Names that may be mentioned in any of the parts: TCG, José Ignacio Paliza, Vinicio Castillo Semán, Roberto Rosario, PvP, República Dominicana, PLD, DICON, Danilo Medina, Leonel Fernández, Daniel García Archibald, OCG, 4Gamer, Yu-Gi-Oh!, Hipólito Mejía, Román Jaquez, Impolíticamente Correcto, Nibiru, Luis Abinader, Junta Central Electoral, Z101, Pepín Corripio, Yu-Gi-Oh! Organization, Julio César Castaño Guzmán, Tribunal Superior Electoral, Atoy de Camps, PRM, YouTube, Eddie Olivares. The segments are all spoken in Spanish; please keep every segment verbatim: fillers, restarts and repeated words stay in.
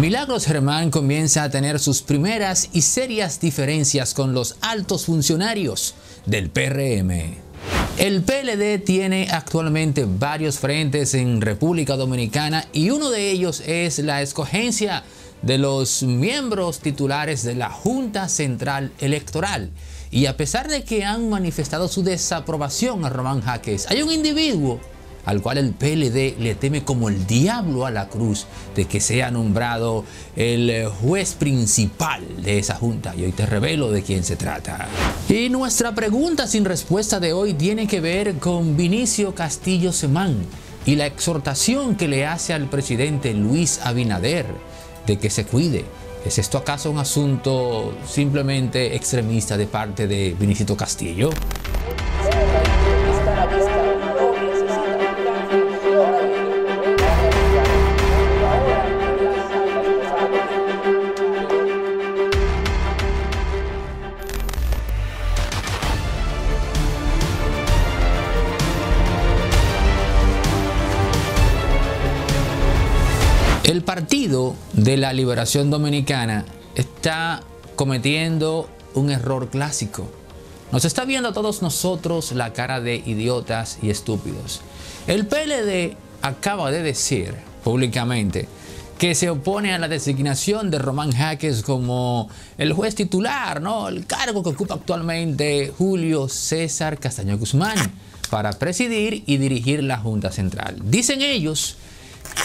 Milagros Germán comienza a tener sus primeras y serias diferencias con los altos funcionarios del P R M. El P L D tiene actualmente varios frentes en República Dominicana y uno de ellos es la escogencia de los miembros titulares de la Junta Central Electoral. Y a pesar de que han manifestado su desaprobación a Román Jaquez, hay un individuo al cual el P L D le teme como el diablo a la cruz de que sea nombrado el juez principal de esa junta. Y hoy te revelo de quién se trata. Y nuestra pregunta sin respuesta de hoy tiene que ver con Vinicio Castillo Semán y la exhortación que le hace al presidente Luis Abinader de que se cuide. ¿Es esto acaso un asunto simplemente extremista de parte de Vinicio Castillo? El Partido de la Liberación Dominicana está cometiendo un error clásico. Nos está viendo a todos nosotros la cara de idiotas y estúpidos. El P L D acaba de decir públicamente que se opone a la designación de Román Jaquez como el juez titular, ¿no? El cargo que ocupa actualmente Julio César Castaño Guzmán para presidir y dirigir la Junta Central. Dicen ellos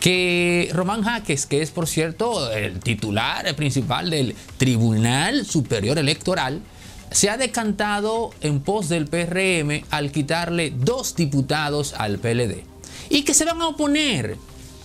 que Román Jaquez, que es por cierto el titular el principal del Tribunal Superior Electoral, se ha decantado en pos del P R M al quitarle dos diputados al P L D y que se van a oponer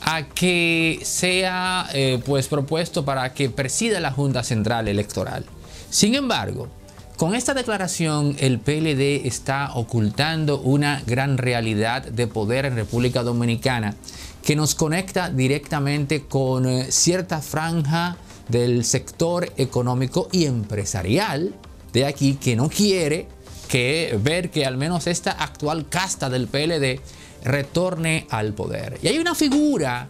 a que sea eh, pues propuesto para que presida la Junta Central Electoral. Sin embargo, con esta declaración el P L D está ocultando una gran realidad de poder en República Dominicana que nos conecta directamente con eh, cierta franja del sector económico y empresarial de aquí que no quiere que ver que al menos esta actual casta del P L D retorne al poder. Y hay una figura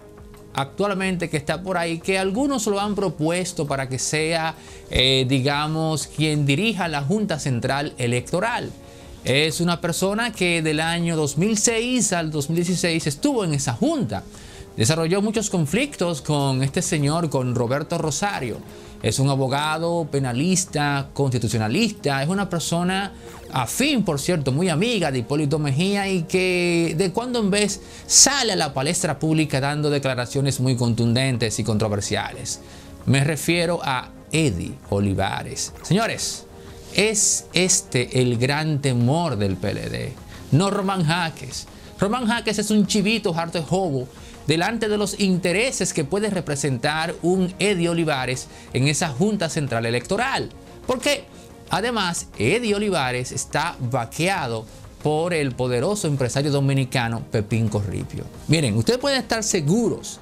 actualmente que está por ahí que algunos lo han propuesto para que sea, eh, digamos, quien dirija la Junta Central Electoral. Es una persona que del año dos mil seis al dos mil dieciséis estuvo en esa junta. Desarrolló muchos conflictos con este señor, con Roberto Rosario. Es un abogado, penalista, constitucionalista. Es una persona afín, por cierto, muy amiga de Hipólito Mejía y que de cuando en vez sale a la palestra pública dando declaraciones muy contundentes y controversiales. Me refiero a Eddie Olivares. Señores, es este el gran temor del P L D, no Román Jaquez. Román Jaquez es un chivito harto de jobo delante de los intereses que puede representar un Eddie Olivares en esa Junta Central Electoral. Porque además Eddie Olivares está vaqueado por el poderoso empresario dominicano Pepín Corripio. Miren, ustedes pueden estar seguros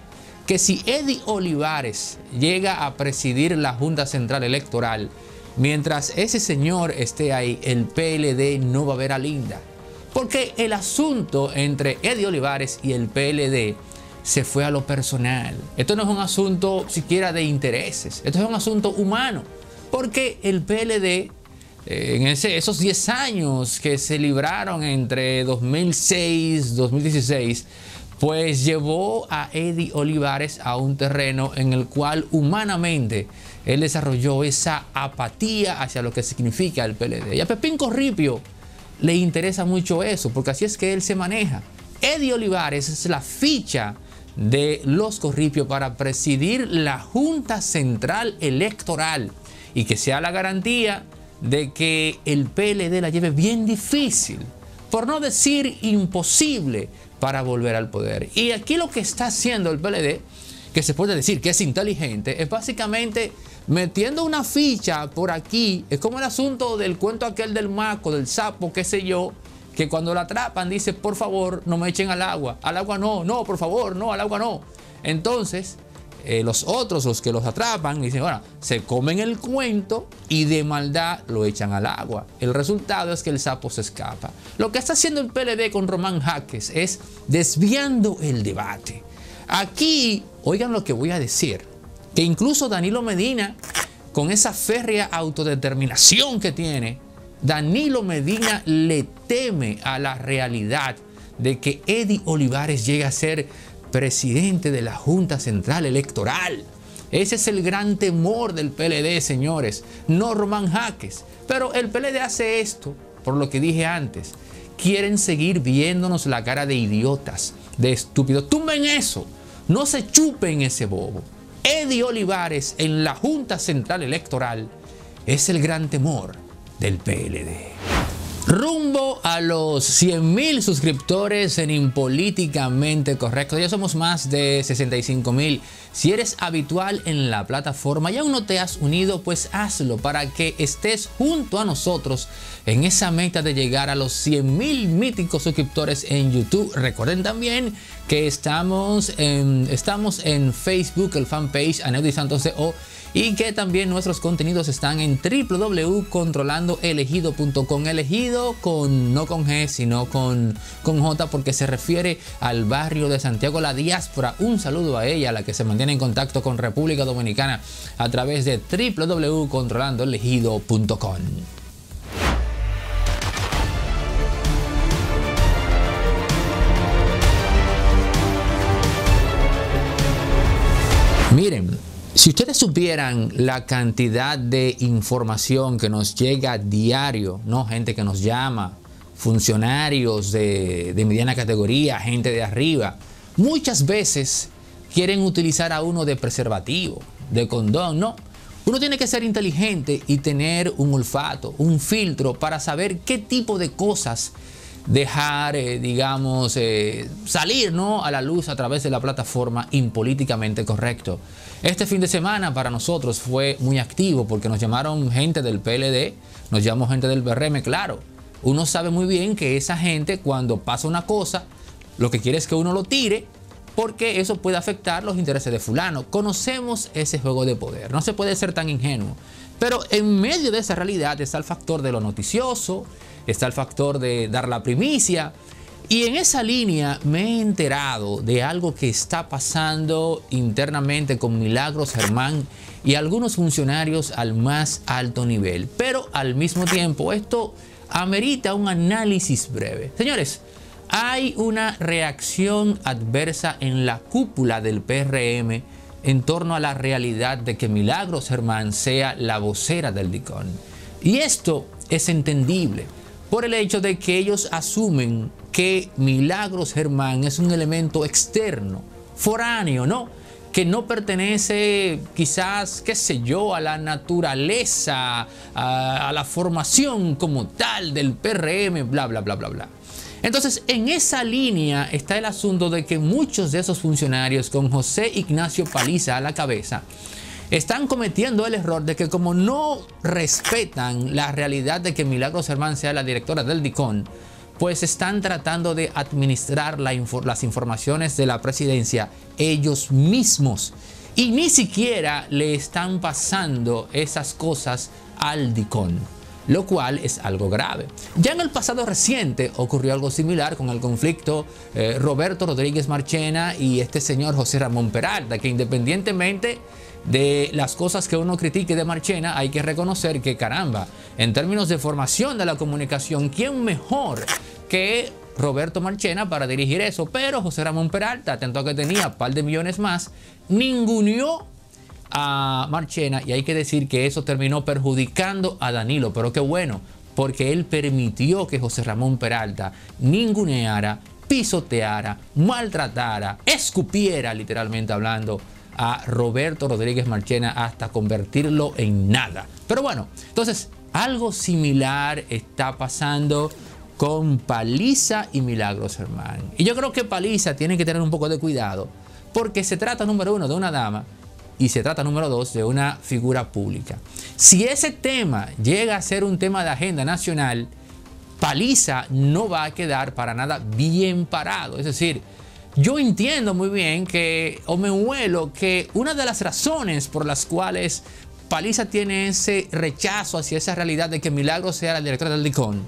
que si Eddie Olivares llega a presidir la Junta Central Electoral, mientras ese señor esté ahí, el P L D no va a ver a linda. Porque el asunto entre Eddie Olivares y el P L D se fue a lo personal. Esto no es un asunto siquiera de intereses. Esto es un asunto humano. Porque el P L D, eh, en ese, esos diez años que se libraron entre dos mil seis y dos mil dieciséis, pues llevó a Eddie Olivares a un terreno en el cual humanamente él desarrolló esa apatía hacia lo que significa el P L D. Y a Pepín Corripio le interesa mucho eso, porque así es que él se maneja. Eddie Olivares es la ficha de los Corripio para presidir la Junta Central Electoral y que sea la garantía de que el P L D la lleve bien difícil, por no decir imposible, para volver al poder. Y aquí lo que está haciendo el P L D, que se puede decir que es inteligente, es básicamente metiendo una ficha por aquí. Es como el asunto del cuento aquel del maco, del sapo, qué sé yo, que cuando la atrapan dice, por favor, no me echen al agua. Al agua no, no, por favor, no, al agua no. Entonces, eh, los otros, los que los atrapan, dicen, bueno, se comen el cuento y de maldad lo echan al agua. El resultado es que el sapo se escapa. Lo que está haciendo el P L D con Román Jaquez es desviando el debate. Aquí, oigan lo que voy a decir, que incluso Danilo Medina, con esa férrea autodeterminación que tiene, Danilo Medina le teme a la realidad de que Eddie Olivares llegue a ser presidente de la Junta Central Electoral. Ese es el gran temor del P L D, señores, no Román Jaquez. Pero el P L D hace esto, por lo que dije antes. Quieren seguir viéndonos la cara de idiotas, de estúpidos. Tumben eso, no se chupen ese bobo. Eddie Olivares en la Junta Central Electoral es el gran temor del P L D. Rumbo a los cien mil suscriptores en Impolíticamente Correcto. Ya somos más de sesenta y cinco mil. Si eres habitual en la plataforma y aún no te has unido, pues hazlo para que estés junto a nosotros en esa meta de llegar a los cien mil míticos suscriptores en YouTube. Recuerden también que estamos en, estamos en Facebook, el fanpage Aneudys Santos C O, y que también nuestros contenidos están en w w w punto controlando elegido punto com. Elegido con, no con G, sino con, con J, porque se refiere al barrio de Santiago, la diáspora. Un saludo a ella, la que se mantiene en contacto con República Dominicana a través de w w w punto controlando elegido punto com. Miren, si ustedes supieran la cantidad de información que nos llega a diario, ¿no? Gente que nos llama, funcionarios de, de mediana categoría, gente de arriba, muchas veces quieren utilizar a uno de preservativo, de condón, ¿no? Uno tiene que ser inteligente y tener un olfato, un filtro para saber qué tipo de cosas dejar, eh, digamos, eh, salir, ¿no?, a la luz a través de la plataforma Impolíticamente Correcto. Este fin de semana para nosotros fue muy activo porque nos llamaron gente del P L D, nos llamó gente del P R M, claro. Uno sabe muy bien que esa gente, cuando pasa una cosa, lo que quiere es que uno lo tire, porque eso puede afectar los intereses de fulano. Conocemos ese juego de poder, no se puede ser tan ingenuo. Pero en medio de esa realidad está el factor de lo noticioso, está el factor de dar la primicia. Y en esa línea me he enterado de algo que está pasando internamente con Milagros Germán y algunos funcionarios al más alto nivel. Pero al mismo tiempo esto amerita un análisis breve. Señores, hay una reacción adversa en la cúpula del P R M en torno a la realidad de que Milagros Germán sea la vocera del DICON. Y esto es entendible por el hecho de que ellos asumen que Milagros Germán es un elemento externo, foráneo, ¿no?, que no pertenece quizás, qué sé yo, a la naturaleza, a, a la formación como tal del P R M, bla, bla, bla, bla, bla. Entonces, en esa línea está el asunto de que muchos de esos funcionarios, con José Ignacio Paliza a la cabeza, están cometiendo el error de que, como no respetan la realidad de que Milagros Germán sea la directora del DICON, pues están tratando de administrar la infor- las informaciones de la presidencia ellos mismos. Y ni siquiera le están pasando esas cosas al DICON, lo cual es algo grave. Ya en el pasado reciente ocurrió algo similar con el conflicto eh, Roberto Rodríguez Marchena y este señor José Ramón Peralta, que independientemente de las cosas que uno critique de Marchena, hay que reconocer que, caramba, en términos de formación de la comunicación, ¿quién mejor que Roberto Marchena para dirigir eso? Pero José Ramón Peralta, atento a que tenía un par de millones más, ninguneó a Marchena, y hay que decir que eso terminó perjudicando a Danilo. Pero qué bueno, porque él permitió que José Ramón Peralta ninguneara, pisoteara, maltratara, escupiera, literalmente hablando, a Roberto Rodríguez Marchena hasta convertirlo en nada. Pero bueno, entonces algo similar está pasando con Paliza y Milagros Germán. Y yo creo que Paliza tiene que tener un poco de cuidado, porque se trata, número uno, de una dama, y se trata, número dos, de una figura pública. Si ese tema llega a ser un tema de agenda nacional, Paliza no va a quedar para nada bien parado. Es decir, yo entiendo muy bien que, o me huelo, que una de las razones por las cuales Paliza tiene ese rechazo hacia esa realidad de que Milagros sea la directora del DICON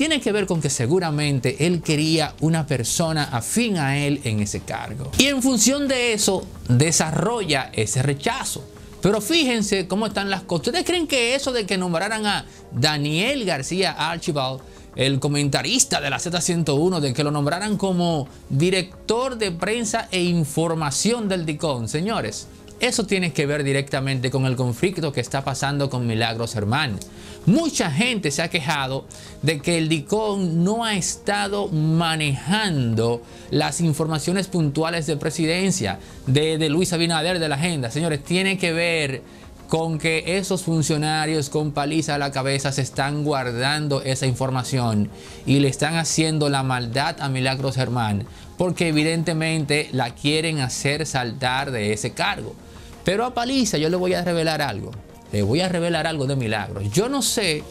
tiene que ver con que seguramente él quería una persona afín a él en ese cargo. Y en función de eso, desarrolla ese rechazo. Pero fíjense cómo están las cosas. ¿Ustedes creen que eso de que nombraran a Daniel García Archibald, el comentarista de la Z ciento uno, de que lo nombraran como director de prensa e información del DICON, señores? Eso tiene que ver directamente con el conflicto que está pasando con Milagros Germán. Mucha gente se ha quejado de que el DICON no ha estado manejando las informaciones puntuales de presidencia de, de Luis Abinader, de la agenda. Señores, tiene que ver con que esos funcionarios con paliza a la cabeza se están guardando esa información y le están haciendo la maldad a Milagros Germán, porque evidentemente la quieren hacer saltar de ese cargo. Pero a Paliza yo le voy a revelar algo. Le voy a revelar algo de Milagros. Yo no sé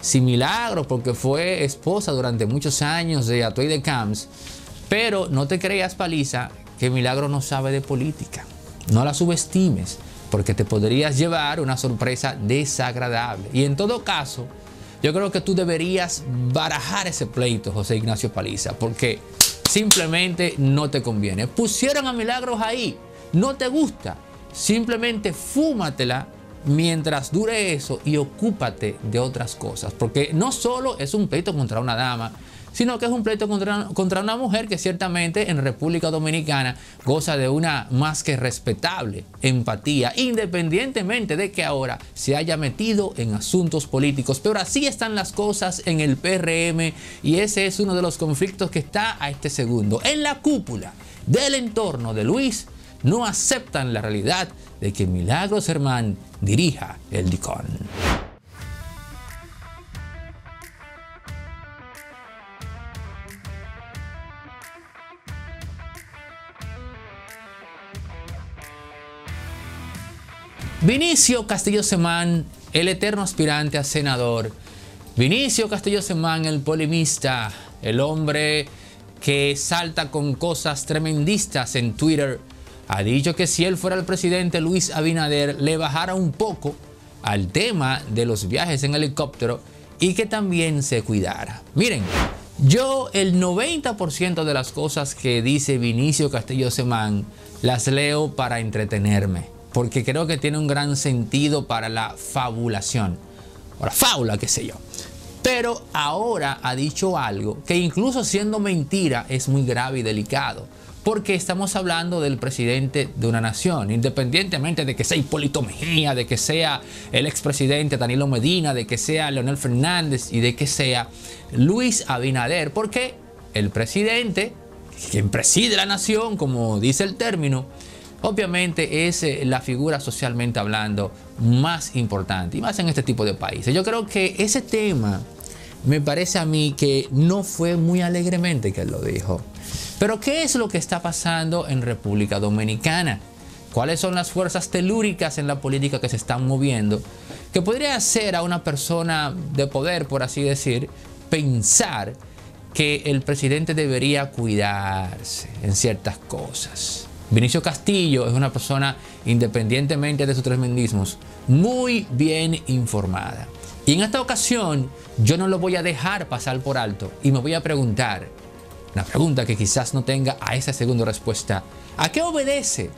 si Milagros, porque fue esposa durante muchos años de Atoy de Camps, pero no te creas, Paliza, que Milagros no sabe de política. No la subestimes, porque te podrías llevar una sorpresa desagradable. Y en todo caso, yo creo que tú deberías barajar ese pleito, José Ignacio Paliza, porque simplemente no te conviene. Pusieron a Milagros ahí. No te gusta. Simplemente fúmatela mientras dure eso y ocúpate de otras cosas. Porque no solo es un pleito contra una dama, sino que es un pleito contra, contra una mujer que ciertamente en República Dominicana goza de una más que respetable empatía, independientemente de que ahora se haya metido en asuntos políticos. Pero así están las cosas en el P R M y ese es uno de los conflictos que está a este segundo. En la cúpula del entorno de Luis no aceptan la realidad de que Milagros Germán dirija el DICON. Vinicio Castillo Semán, el eterno aspirante a senador. Vinicio Castillo Semán, el polemista, el hombre que salta con cosas tremendistas en Twitter, ha dicho que si él fuera el presidente Luis Abinader le bajara un poco al tema de los viajes en helicóptero y que también se cuidara. Miren, yo el noventa por ciento de las cosas que dice Vinicio Castillo Semán las leo para entretenerme, porque creo que tiene un gran sentido para la fabulación, o la fábula, qué sé yo. Pero ahora ha dicho algo que incluso siendo mentira es muy grave y delicado, porque estamos hablando del presidente de una nación, independientemente de que sea Hipólito Mejía, de que sea el expresidente Danilo Medina, de que sea Leonel Fernández y de que sea Luis Abinader, porque el presidente, quien preside la nación, como dice el término, obviamente es la figura socialmente hablando más importante, y más en este tipo de países. Yo creo que ese tema me parece a mí que no fue muy alegremente que él lo dijo. Pero ¿qué es lo que está pasando en República Dominicana? ¿Cuáles son las fuerzas telúricas en la política que se están moviendo? Que podría hacer a una persona de poder, por así decir, pensar que el presidente debería cuidarse en ciertas cosas. Vinicio Castillo es una persona, independientemente de sus tremendismos, muy bien informada. Y en esta ocasión yo no lo voy a dejar pasar por alto y me voy a preguntar, una pregunta que quizás no tenga a esa segunda respuesta, ¿a qué obedece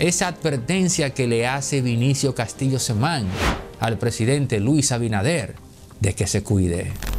esa advertencia que le hace Vinicio Castillo Semán al presidente Luis Abinader de que se cuide?